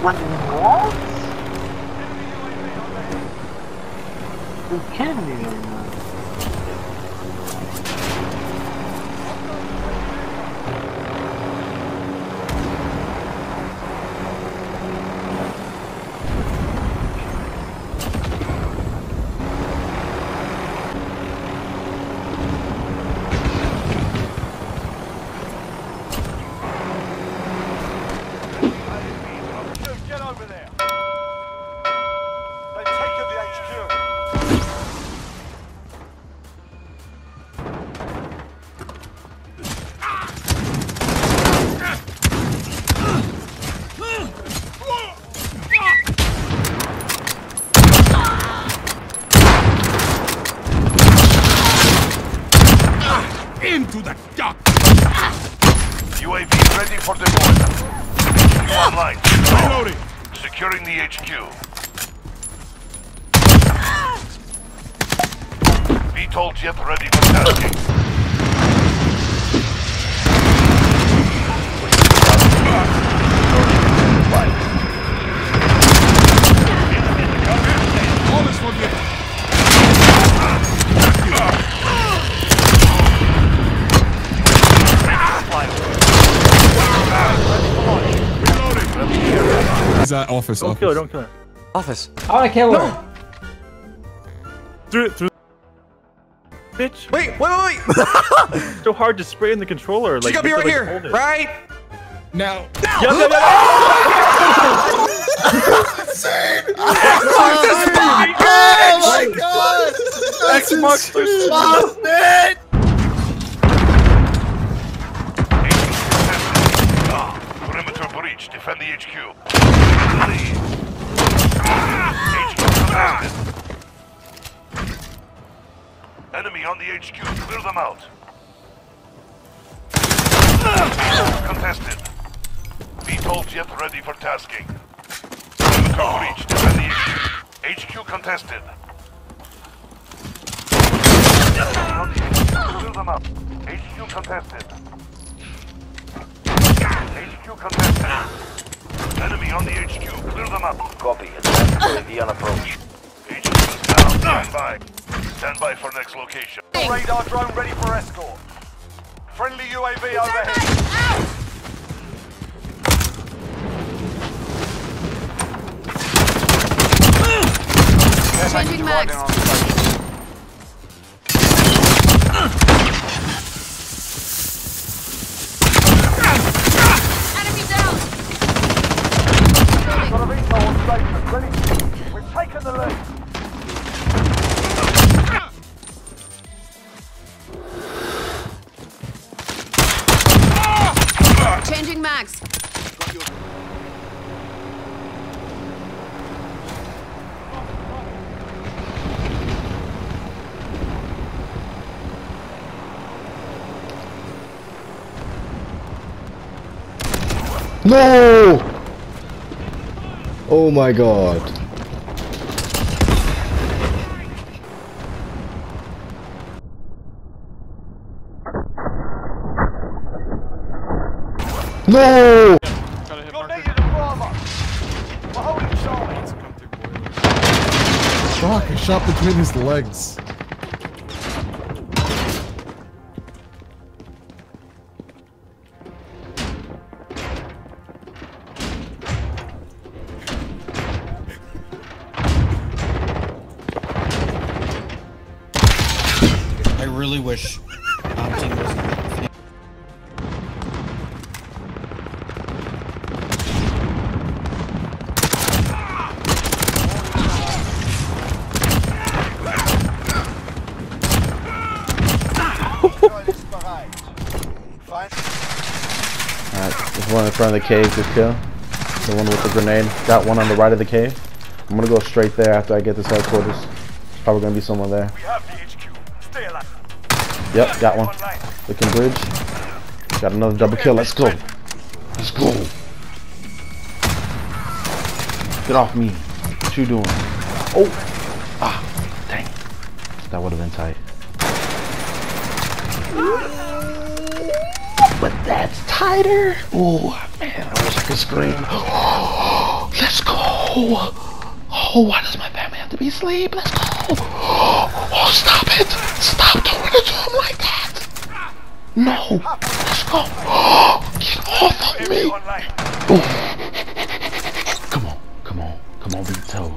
What? You kidding me right now? Into the duck! UAV ready for deployment. Online. Reloading. Securing the HQ. VTOL jet ready for tasking. All is forgiven. Is that office? Don't kill her, don't kill her. Office. I wanna kill her. No. Through. Bitch. Wait. It's so hard to spray in the controller. She's like, gotta be right here. Right? Now. No. Oh my god. Xbox for it. Defend the HQ. Enemy on the HQ. Clear them out. Contested. VTOL jet ready for tasking. Breach. Defend the HQ. HQ contested. Clear them out. HQ contested. HQ contested. Enemy on the HQ. Clear them up. Copy. UAV on approach. HQ is down. Stand by. Stand by for next location. Radar drone ready for escort. Friendly UAV overhead. Changing max. Changing max. No! Oh my god. No! Fuck, I shot between his legs. I really wish Opting was there's one in front of the cave, just kill. The one with the grenade. Got one on the right of the cave. I'm gonna go straight there after I get this headquarters. There's probably gonna be someone there. We have the HQ. Stay alive. Yep, got one. Looking bridge. Got another double kill. Let's go. Let's go. Get off me. What you doing? Oh! Ah! Dang. That would have been tight. But that's tighter. Oh man, I wish I could scream. Let's go! Oh, why does my family have to be asleep? Let's go! Oh, stop it! Stop doing it to him like that! No! Let's go! Oh, get off of me! Oh. Come on, come on, come on, VTOL.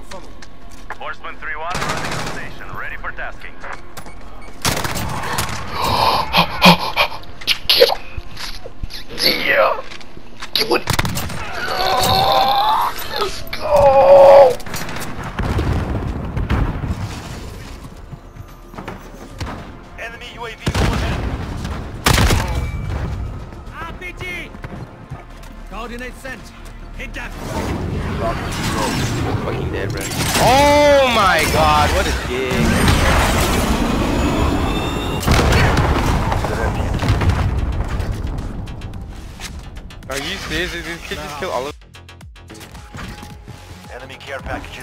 Horseman 3-1, running on station, ready for tasking. Get off! Yeah! Get what? Let's go! Enemy UAV overhead. RPG! Coordinate sent. Hit that. Oh, fucking dead, bro. Oh my god, what a dick. Are you serious? Did this kid just kill all of enemy care packages.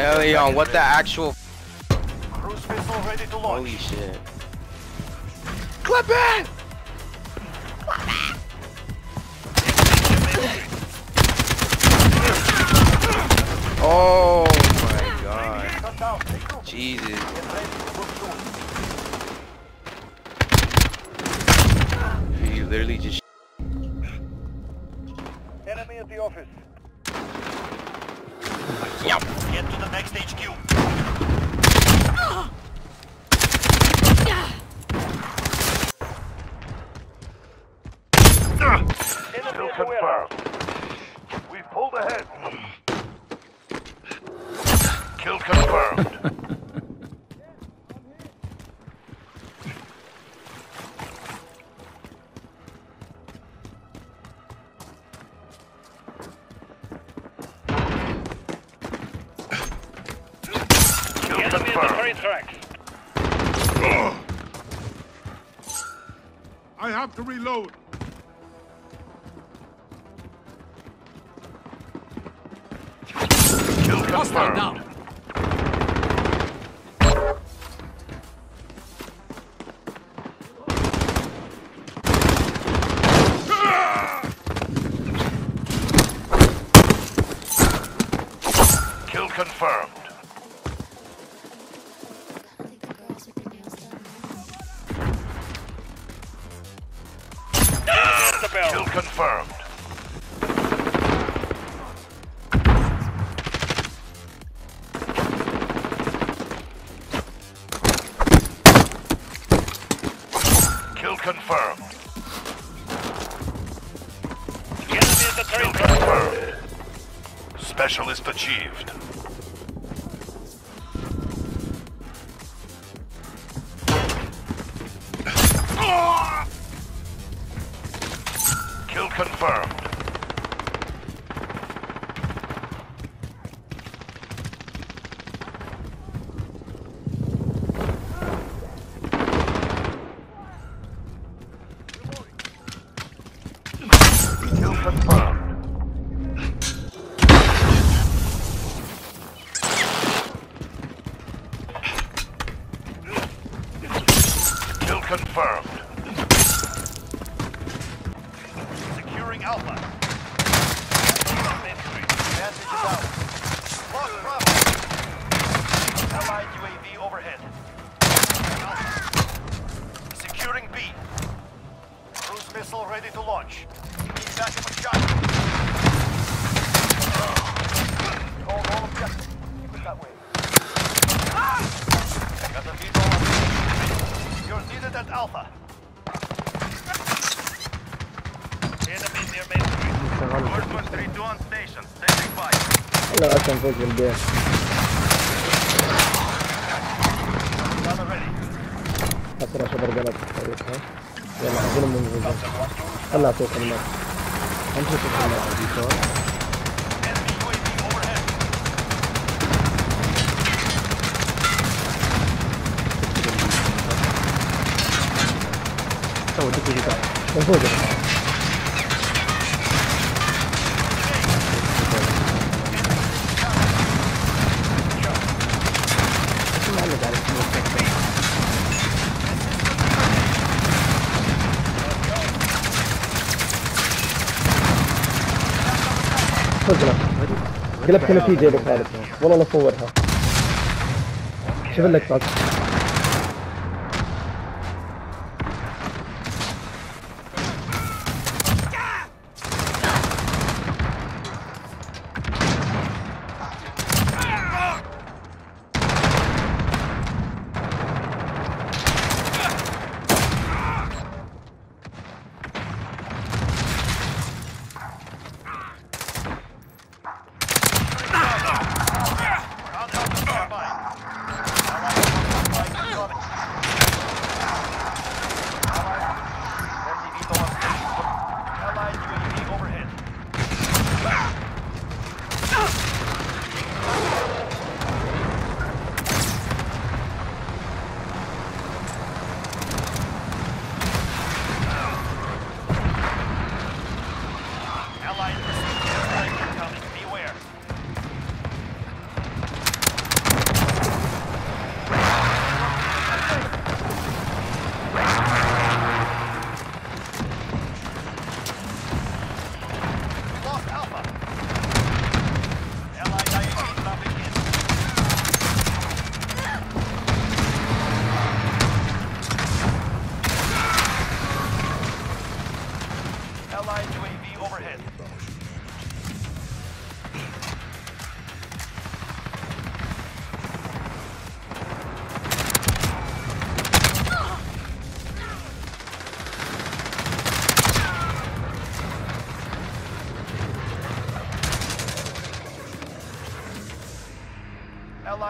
Elion, what the actual cruise missile ready to launch. Holy shit. Clip it! Oh my god. Jesus. Literally just enemy at the office. Yep. Get to the next HQ. Enemy confirmed. We pulled ahead. Kill confirmed. I have to reload. Kill confirmed. Down. Kill confirmed. Kill confirmed. Kill confirmed. The enemy is the kill confirmed. Specialist achieved. Kill confirmed. Kill confirmed. Kill confirmed. Alpha. Message is out. Lost Bravo. Allied UAV overhead. Alpha. Securing B. Cruise missile ready to launch. Need backup shot. Hold all objectives. Keep it that way. Got the VTOL. You're needed at Alpha. Horseman 3-2 on station, standing by. No, I can't fucking do it. أسرع شبر جنب طريقها. يلا عزلهم من الجنب. هلا توصل لك. أنت توصل لك ديكور. سوي ديكور. مفوضة. I got it. فوقنا قلبتنا في جيبك هذا والله لا صورها. شوف لك صوت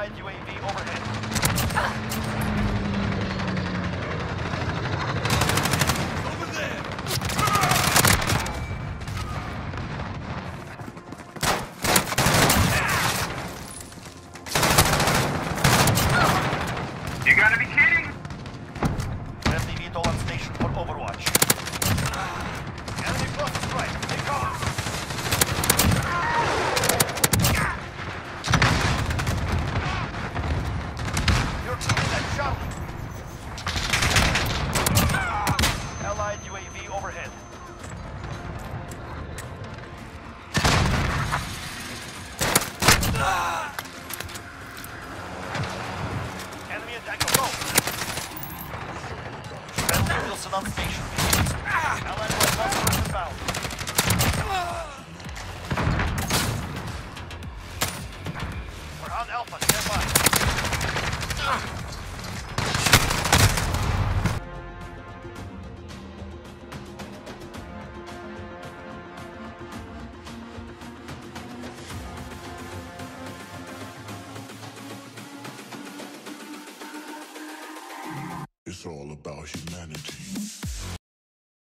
UAV overhead. Allied UAV overhead. It's all about humanity.